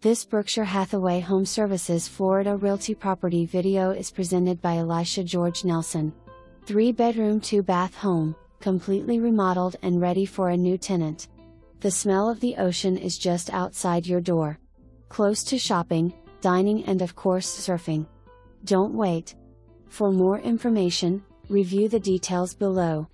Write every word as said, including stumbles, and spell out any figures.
This Berkshire Hathaway HomeServices Florida Realty property video is presented by Elisha George Nelson. three bedroom two bath home, completely remodeled and ready for a new tenant. The smell of the ocean is just outside your door. Close to shopping, dining and of course surfing. Don't wait. For more information, review the details below.